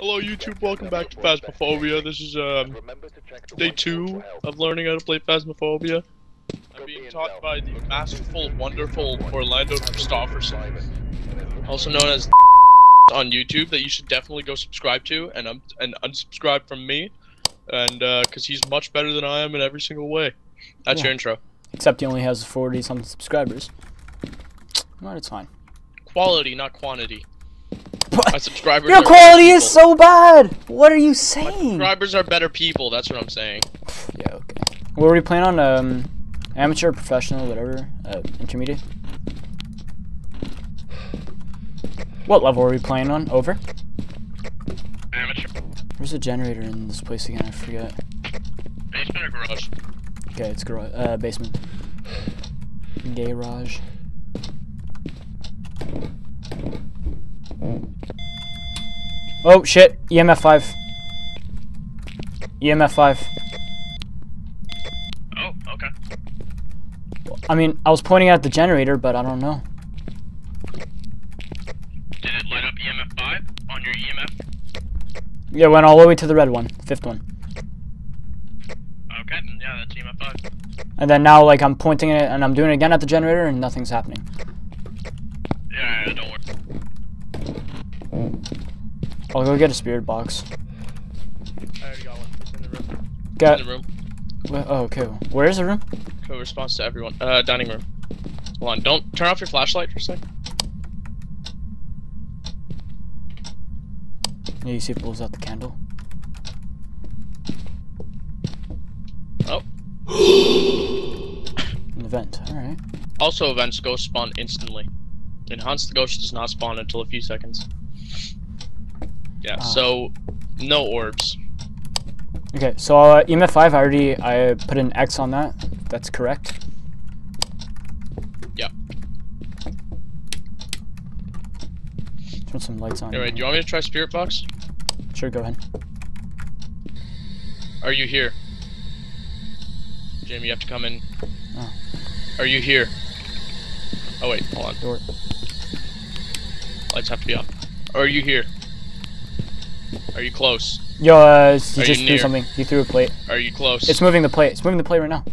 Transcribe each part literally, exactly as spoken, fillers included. Hello YouTube, welcome back to Phasmophobia. This is um, day two of learning how to play Phasmophobia. I'm being taught by the masterful, wonderful Orlando Christofferson, also known as on YouTube, that you should definitely go subscribe to and um, and unsubscribe from me, and uh, cause he's much better than I am in every single way. That's yeah. Your intro. Except he only has forty something subscribers. Alright, it's fine. Quality, not quantity. My subscribers Your quality is so bad! What are you saying? My subscribers are better people, that's what I'm saying. Yeah, okay. What were we playing on? Um, amateur, professional, whatever? Uh, intermediate? What level were we playing on? Over? Amateur. Where's the generator in this place again? I forget. Basement or garage? Okay, it's garage. Uh, basement. Garage. Oh shit, E M F five. E M F five. Oh, okay. I mean, I was pointing at the generator, but I don't know. Did it light up E M F five on your E M F? Yeah, it went all the way to the red one, fifth one. Okay, yeah, that's E M F five. And then now, like, I'm pointing it and I'm doing it again at the generator and nothing's happening. Yeah, yeah, don't worry. I'll go get a spirit box. I already got one. It's in the room. Got in the room. Where, oh, okay. Where is the room? Co response to everyone. Uh, dining room. Hold on. Don't turn off your flashlight for a sec. Yeah, you see it blows out the candle. Oh. An event. All right. Also, events ghosts spawn instantly. And haunts the ghost does not spawn until a few seconds. Yeah, ah. So, no orbs. Okay, so uh, E M F five, I already I put an X on that. That's correct. Yeah. Turn some lights on. Alright, do you want me to try Spirit Box? Sure, go ahead. Are you here? Jim, you have to come in. Oh. Are you here? Oh, wait, hold on. Door. Lights have to be up. Are you here? Are you close? Yo, uh, he Are just threw something. He threw a plate. Are you close? It's moving the plate. It's moving the plate right now.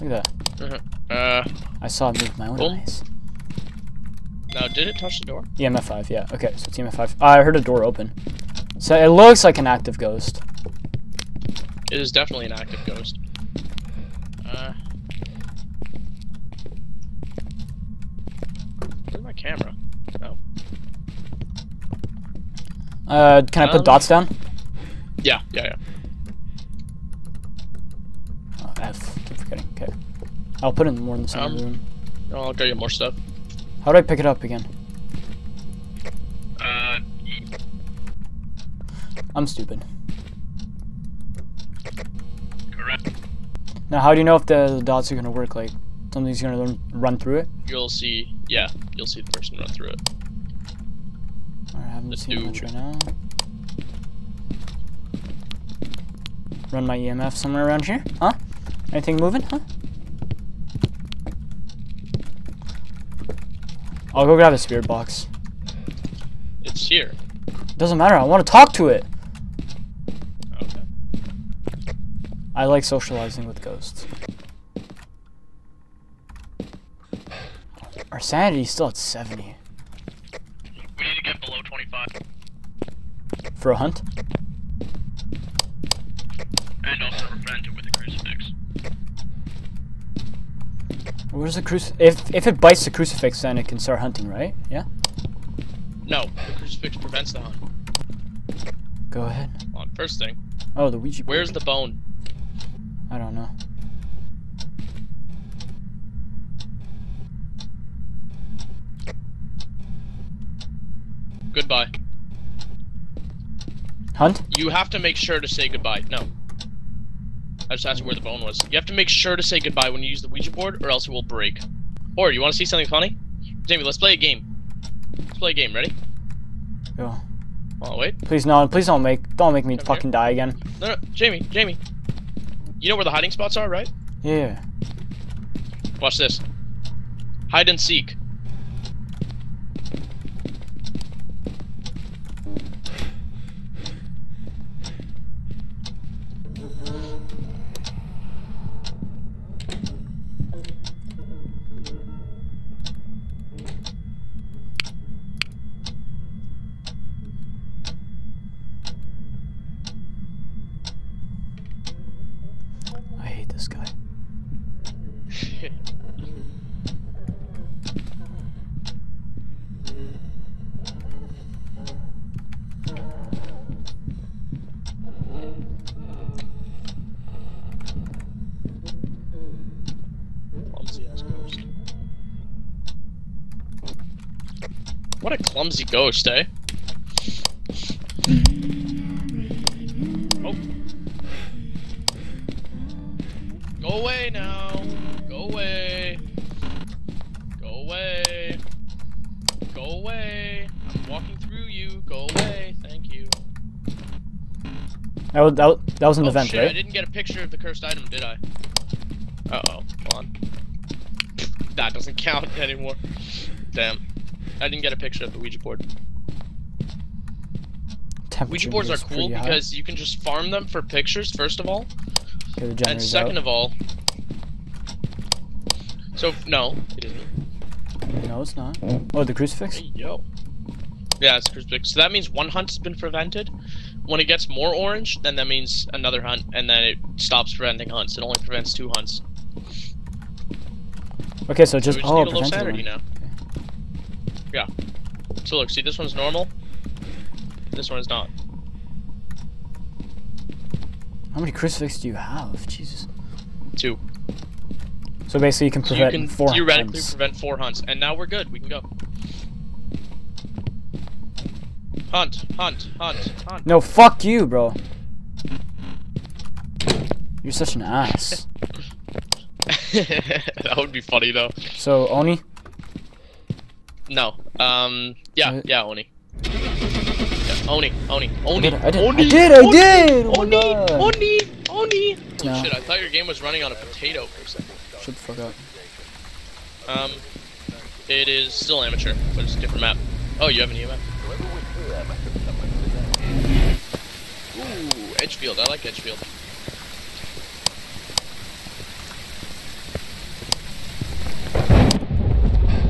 Look at that. Uh, uh I saw it move with my own boom. eyes. Now, did it touch the door? E M F five, yeah. Okay, so it's E M F five. Uh, I heard a door open. So it looks like an active ghost. It is definitely an active ghost. Uh. Where's my camera? Oh. Uh, can I put um, dots down? Yeah, yeah, yeah. Oh, F. Keep forgetting. Okay. I'll put in more in the same um, room. I'll go get more stuff. How do I pick it up again? Uh. I'm stupid. Correct. Now, how do you know if the, the dots are gonna work? Like, something's gonna run, run through it? You'll see. Yeah, you'll see the person run through it. Alright, I haven't Let's seen much right now. Run my E M F somewhere around here? Huh? Anything moving? Huh? I'll go grab a spirit box. It's here. Doesn't matter, I want to talk to it! Okay. I like socializing with ghosts. Our sanity's still at seventy. For a hunt? And also prevent it with a crucifix. Where's the crucifix? If, if it bites the crucifix, then it can start hunting, right? Yeah? No, the crucifix prevents the hunt. Go ahead. On first thing. Oh, the Ouija board. Where's the bone? I don't know. Goodbye. Hunt? You have to make sure to say goodbye. No. I just asked you where the bone was. You have to make sure to say goodbye when you use the Ouija board, or else it will break. Or, you want to see something funny? Jamie, let's play a game. Let's play a game, ready? Yo. Oh, wait. Please, no, please don't make, don't make me Come fucking here. die again. No, no, Jamie, Jamie. You know where the hiding spots are, right? Yeah. Watch this. Hide and seek. clumsy ghost, eh? Oh. Go away now. Go away. Go away. Go away. I'm walking through you. Go away. Thank you. That was, that was an oh, event, shit, right? I didn't get a picture of the cursed item, did I? Uh-oh. Come on. That doesn't count anymore. Damn. I didn't get a picture of the Ouija board. Ouija boards are cool because high. You can just farm them for pictures, first of all. Okay, and second out. of all... So, no, it isn't. No, it's not. Oh, the crucifix? Hey, yo. Yeah, it's a crucifix. So that means one hunt's been prevented. When it gets more orange, then that means another hunt, and then it stops preventing hunts. It only prevents two hunts. Okay, so just, so just oh, need a little sanity now. Okay. Yeah. So look, see, this one's normal. This one's not. How many crucifixes do you have? Jesus. Two. So basically, you can prevent so you can four hunts. You can theoretically prevent four hunts, and now we're good. We can go. Hunt, hunt, hunt, hunt. No, fuck you, bro. You're such an ass. That would be funny though. So Oni? No. Um. Yeah. What? Yeah. Oni. Yeah, Oni. Oni. Oni. I did. I did. I did. Oni. Oni. Oni. Oni. Oni. No. Shit! I thought your game was running on a potato for a second. Shut the fuck up. Um. It is still amateur, but it's a different map. Oh, you have an E M F? Ooh, Edgefield. I like Edgefield.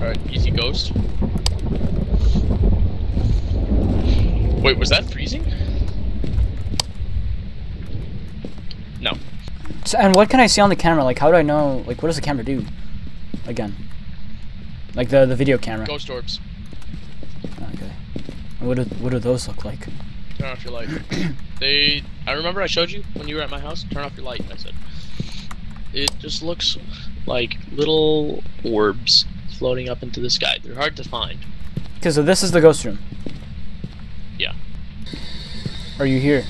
Alright, easy ghost. Wait, was that freezing? No. So, and what can I see on the camera? Like, how do I know? Like, what does the camera do? Again. Like, the, the video camera. Ghost orbs. Okay. What do, what do those look like? Turn off your light. They... I remember I showed you when you were at my house. Turn off your light, I said. It just looks like little orbs floating up into the sky. They're hard to find. Okay, so this is the ghost room. Yeah. Are you here?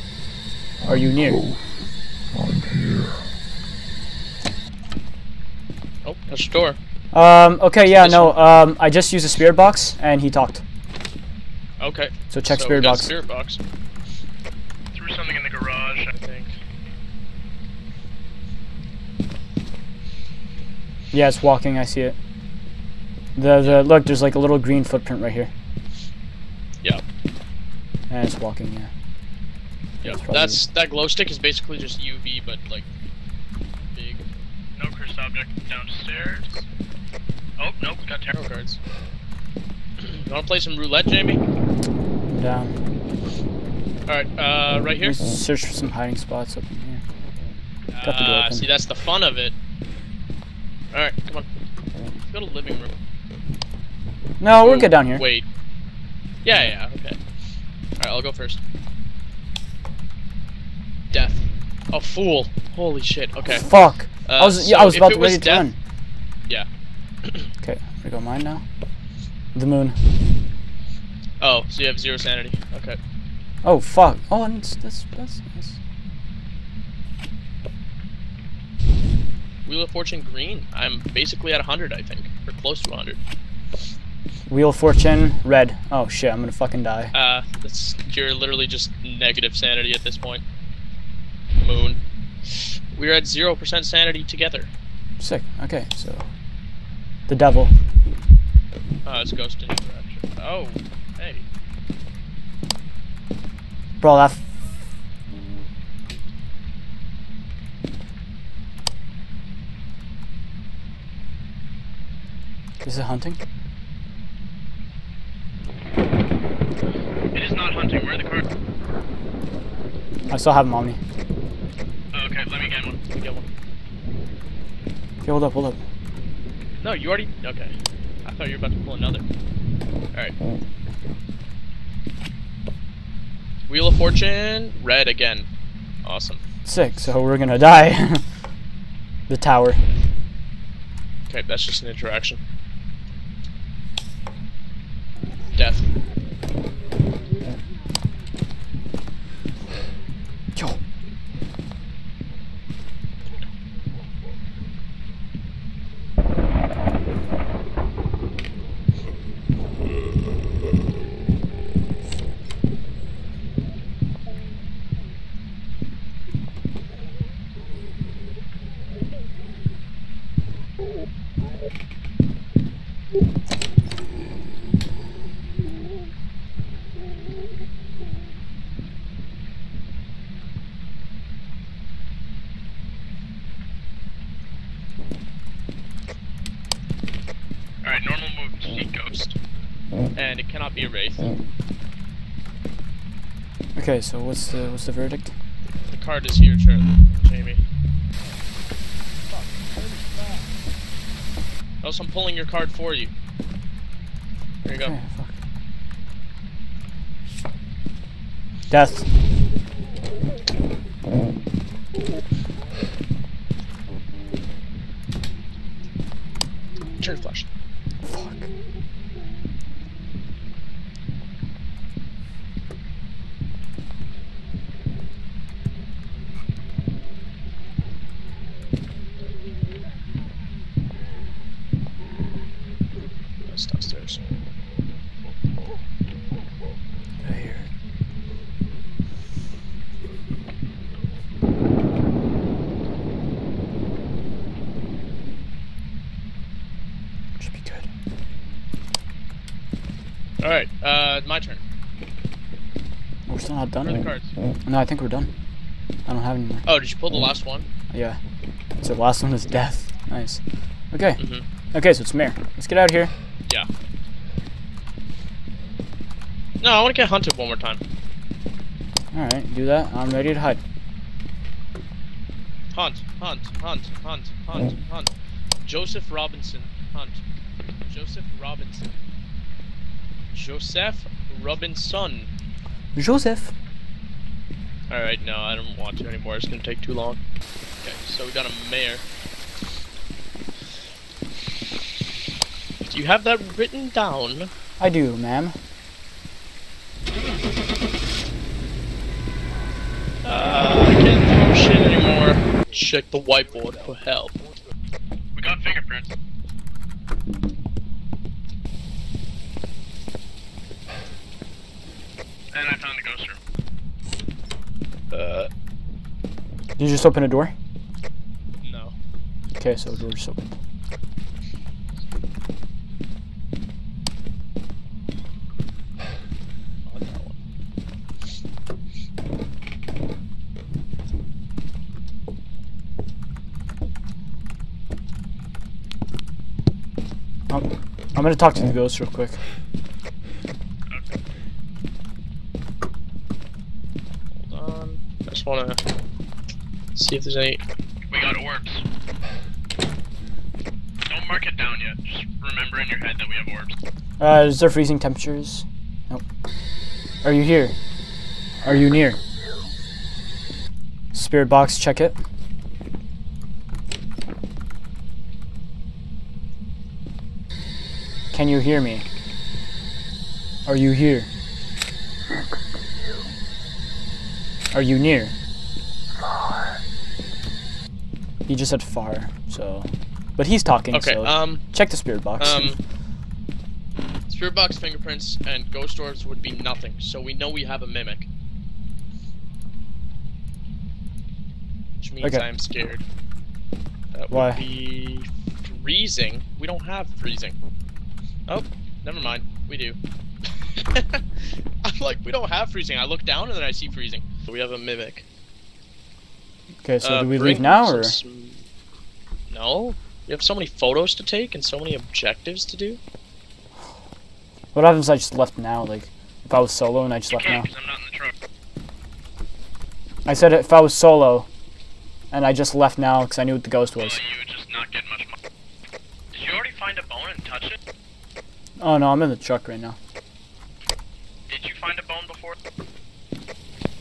Are you near? Oh, I'm here. Oh, that's the door. Um, okay, yeah, no, um, I just used a spirit box, and he talked. Okay. So check so spirit box. spirit box. Threw something in the garage, I think. Yeah, it's walking, I see it. The, the, look, there's like a little green footprint right here. Yeah. And it's walking, yeah. Yeah, that's, that's that glow stick is basically just U V, but like, big. No cursed object downstairs. Oh, nope, got tarot cards. You wanna play some roulette, Jamie? I'm down. Alright, uh, right here? Let's search for some hiding spots up in here. Got the door open. Uh, see, that's the fun of it. Alright, come on. Let's go to the living room. No, we're oh, good down here. Wait. Yeah, yeah, okay. Alright, I'll go first. Death. A fool. Holy shit, okay. Oh, fuck. Uh, I was, yeah, so I was about to ready to run. Yeah. Okay, I'm gonna go mine now. The moon. Oh, so you have zero sanity. Okay. Oh, fuck. Oh, and it's, that's, that's nice. Wheel of Fortune green. I'm basically at one hundred, I think. Or close to one hundred. Wheel of Fortune red. Oh shit, I'm gonna fucking die. Uh, that's, you're literally just negative sanity at this point. Moon. We're at zero percent sanity together. Sick. Okay, so... The devil. Oh, it's ghost interaction. Oh, hey. Bro, that... Is it hunting? It is not hunting. Where are the cards? I still have them on me. Oh, okay, let me get one. Let me get one. Okay, hold up, hold up. No, you already... Okay. I thought you were about to pull another. Alright. Wheel of Fortune, red again. Awesome. Sick, so we're gonna die. The tower. Okay, that's just an interaction. Death. Alright, normal move to see ghost. And it cannot be erased. Okay, so what's the what's the verdict? The card is here, Charlie. Jamie. Else I'm pulling your card for you. There you go. Oh, fuck. Death. Turn flash. Fuck. Downstairs. I hear it. Should be good. Alright, uh, my turn. We're still not done. Where are the cards? No, I think we're done. I don't have any more. Oh, did you pull the last one? Yeah. So the last one is death. Nice. Okay. Mm-hmm. Okay, so it's Mare. Let's get out of here. Yeah. No, I want to get hunted one more time. Alright, do that. I'm ready to hide. Hunt, hunt, hunt, hunt, hunt, hunt. Joseph Robinson, hunt. Joseph Robinson. Joseph Robinson. Joseph. Alright, no, I don't want to anymore. It's going to take too long. Okay, so we got a mayor. Do you have that written down? I do, ma'am. Uh, I can't do shit anymore. Check the whiteboard for help. We got fingerprints. And I found the ghost room. Uh. Did you just open a door? No. Okay, so the door just opened. I'm gonna talk to the ghost real quick. Okay. Hold on. I just wanna see if there's any. We got orbs. Don't mark it down yet. Just remember in your head that we have orbs. Uh, is there freezing temperatures? Nope. Are you here? Are you near? Spirit box, check it. Can you hear me? Are you here? Are you near? He just said far, so... But he's talking, okay, so um, check the spirit box. Um, spirit box, fingerprints, and ghost orbs would be nothing, so we know we have a mimic. Which means okay. I'm scared. That Why? Would be freezing. We don't have freezing. Oh, never mind. We do. I'm like, we don't have freezing. I look down and then I see freezing. So we have a mimic. Okay, so uh, do we leave now or? Some... No. We have so many photos to take and so many objectives to do. What happens if I just left now? Like, if I was solo and I just left now? I'm not in the truck. I said if I was solo and I just left now because I knew what the ghost was. Well, you would just not get much money. Did you already find a bone and touch it? Oh no, I'm in the truck right now. Did you find a bone before?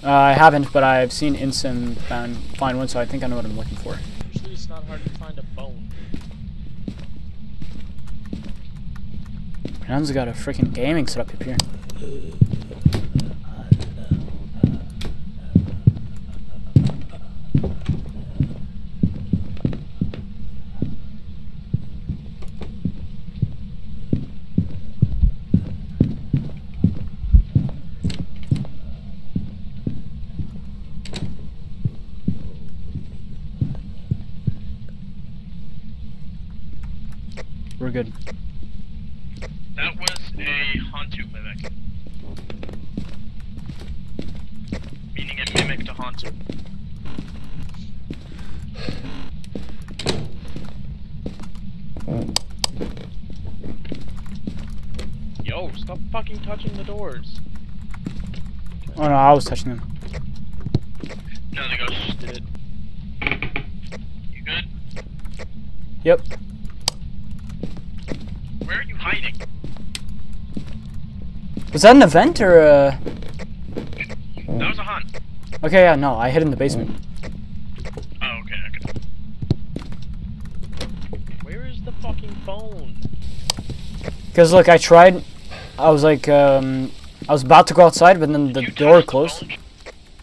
Uh, I haven't, but I've seen Insim found find one, so I think I know what I'm looking for. Usually it's not hard to find a bone. Brown's got a freaking gaming set up up here. We're good. That was a Hantu mimic. Meaning it mimicked a Hantu. Yo, stop fucking touching the doors. Oh no, I was touching them. No, the ghost just did it. You good? Yep. Where are you hiding? Was that an event or a... That was a hunt. Okay, yeah, no, I hid in the basement. Oh, okay, okay. Where is the fucking phone? Because look, I tried... I was like, um... I was about to go outside, but then the door closed.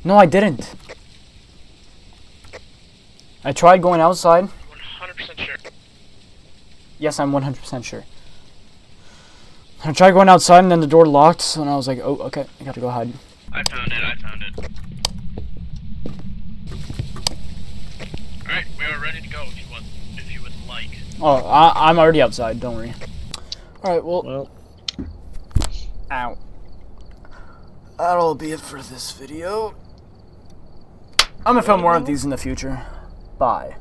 No, I didn't. I tried going outside. one hundred percent sure. Yes, I'm one hundred percent sure. I tried going outside, and then the door locked, so I was like, oh, okay, I gotta go hide. I found it, I found it. Alright, we are ready to go if you, want, if you would like. Oh, I, I'm already outside, don't worry. Alright, well... well. Ow. That'll be it for this video. I'm gonna film more of these in the future. Bye.